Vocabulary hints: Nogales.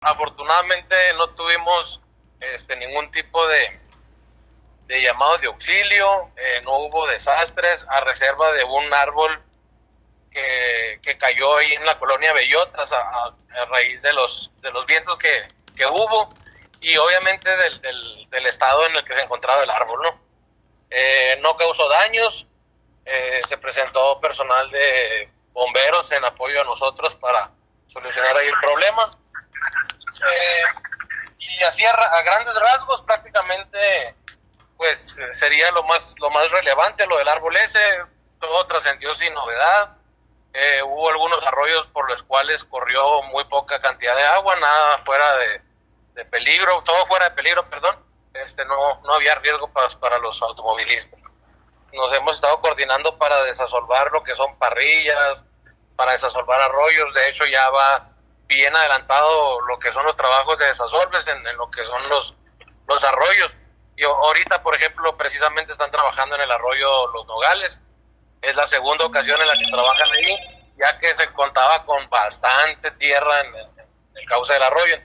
Afortunadamente no tuvimos ningún tipo de llamado de auxilio, no hubo desastres, a reserva de un árbol que cayó ahí en la colonia Bellotas a raíz de los vientos que hubo, y obviamente del estado en el que se encontraba el árbol, ¿no? No causó daños, se presentó personal de bomberos en apoyo a nosotros para solucionar ahí el problema. Y así a grandes rasgos prácticamente pues sería lo más relevante. Lo del árbol ese, todo trascendió sin novedad. Hubo algunos arroyos por los cuales corrió muy poca cantidad de agua, nada fuera de peligro, todo fuera de peligro, perdón. No había riesgo para los automovilistas. Nos hemos estado coordinando para desasolvar lo que son parrillas, para desasolvar arroyos. De hecho ya va bien adelantado lo que son los trabajos de desasolves en lo que son los arroyos, y ahorita por ejemplo precisamente están trabajando en el arroyo Los Nogales. Es la segunda ocasión en la que trabajan ahí, ya que se contaba con bastante tierra en el cauce del arroyo.